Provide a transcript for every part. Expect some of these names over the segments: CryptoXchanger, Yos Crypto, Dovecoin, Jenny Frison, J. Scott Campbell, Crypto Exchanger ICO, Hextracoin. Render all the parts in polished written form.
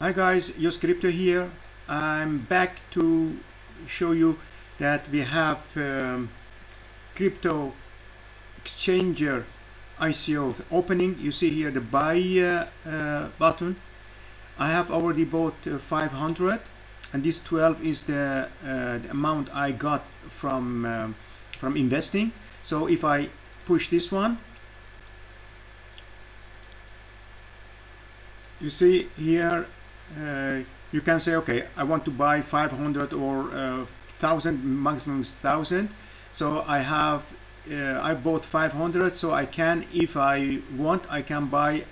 Hi guys, Yos Crypto here. I'm back to show you that we have Crypto Exchanger ICO opening. You see here the buy button. I have already bought 500, and this 12 is the amount I got from investing. So if I push this one, you see here you can say, okay, I want to buy 500 or 1,000, maximum 1,000. So I have I bought 500, so I can, if I want, I can buy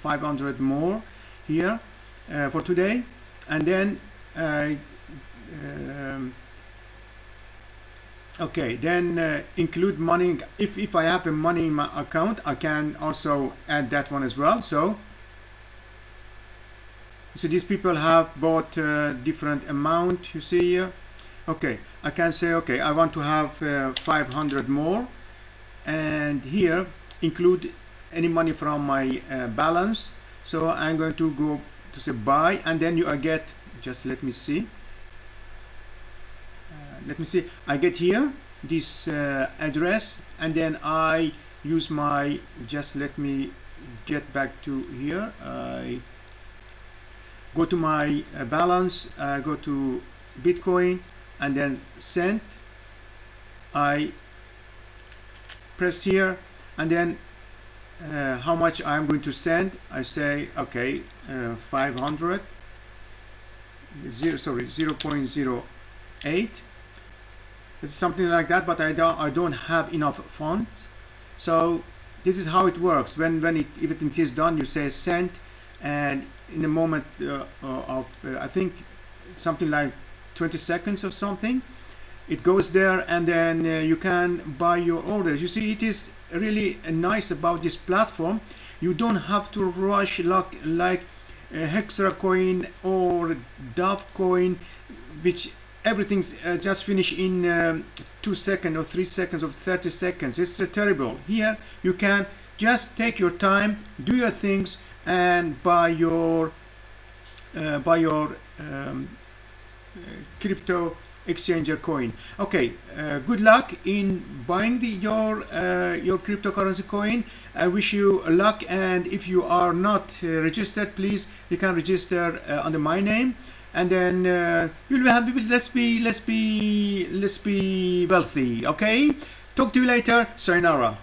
500 more here for today, and then okay, then include money. If I have a money in my account, I can also add that one as well. So these people have bought different amount, you see here. Okay, I can say, okay, I want to have 500 more, and here include any money from my balance. So I'm going to go to say buy, and then I get, just let me see, I get here this address, and then I use my, just let me get back to here. I go to my balance, go to Bitcoin, and then send. I press here, and then how much I'm going to send. I say, okay, 0.08. It's something like that, but I don't have enough funds. So this is how it works. If it is done, you say send, and in the moment of I think something like 20 seconds or something, it goes there, and then you can buy your orders. You see, it is really nice about this platform. You don't have to rush like Hextracoin or Dovecoin, which everything's just finished in 2 seconds or 3 seconds or 30 seconds. It's terrible. Here you can just take your time, do your things, and buy your Crypto Exchanger coin. Okay, good luck in buying your cryptocurrency coin. I wish you luck, and if you are not registered, please, you can register under my name, and then you'll be happy. Let's be wealthy. Okay, talk to you later. Sayonara.